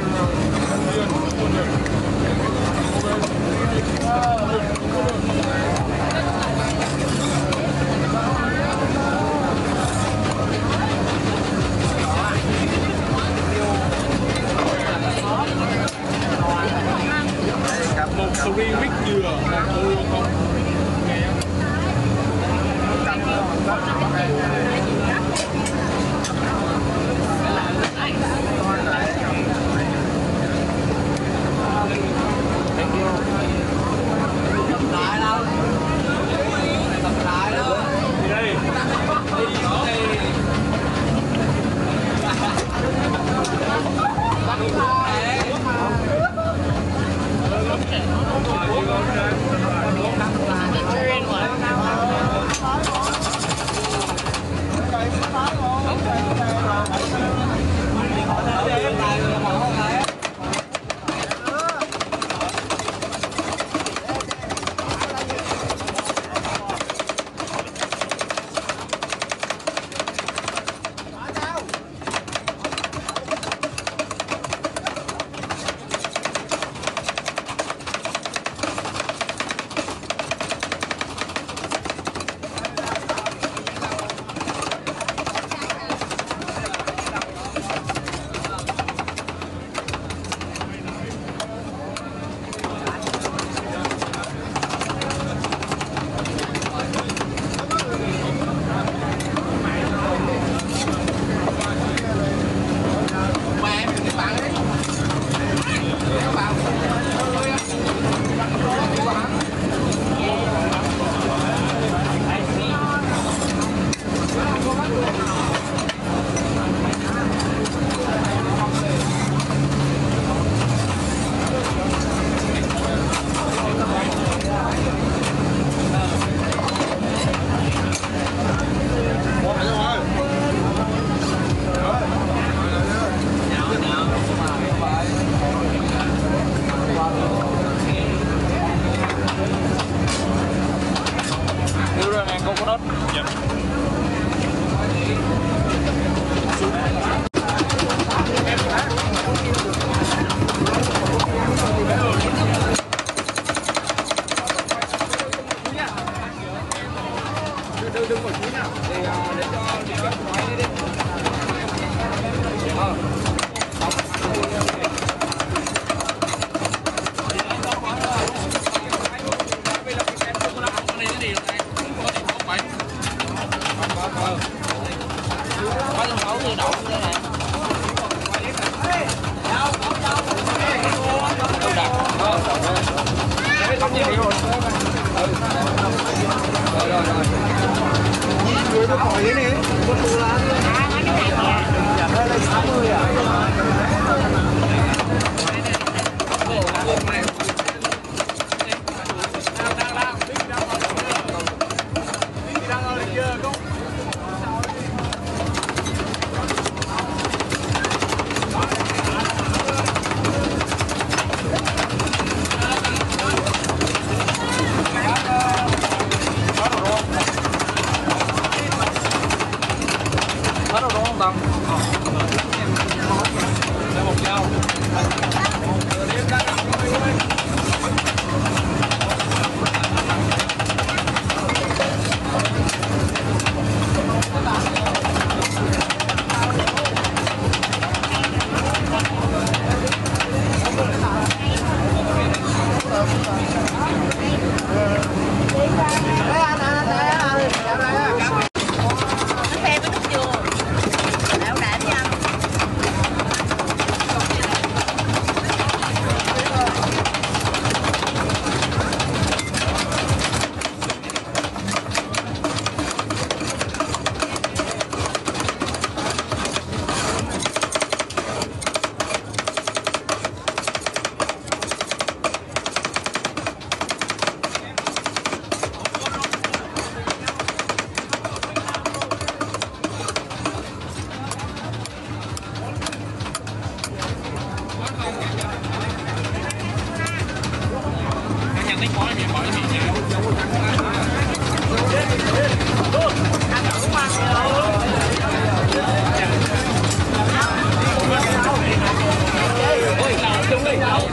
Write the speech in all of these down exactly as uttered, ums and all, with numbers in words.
Hãy subscribe cho kênh Ghiền Mì Gõ để không bỏ lỡ những video hấp dẫn.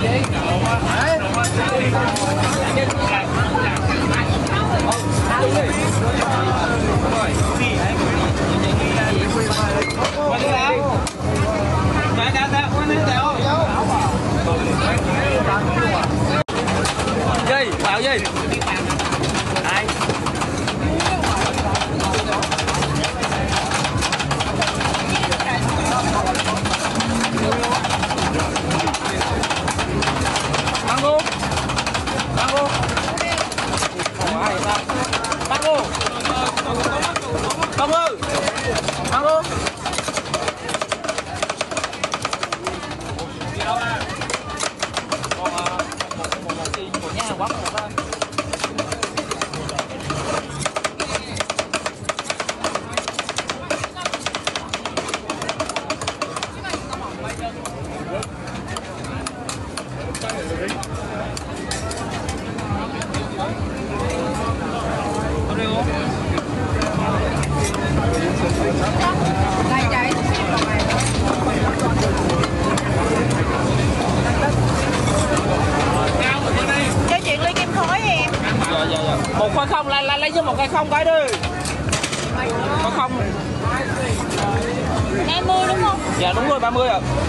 dây vào dây không cái đi có không hai mươi đúng không? Dạ đúng rồi, ba mươi ạ.